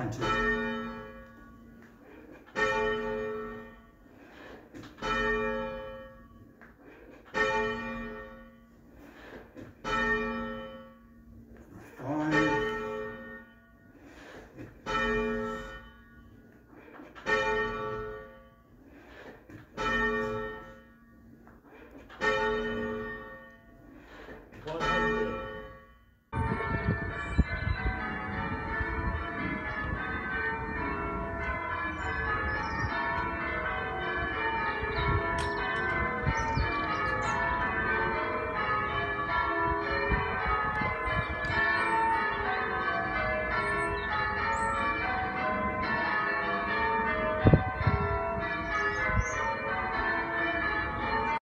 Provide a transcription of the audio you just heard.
92.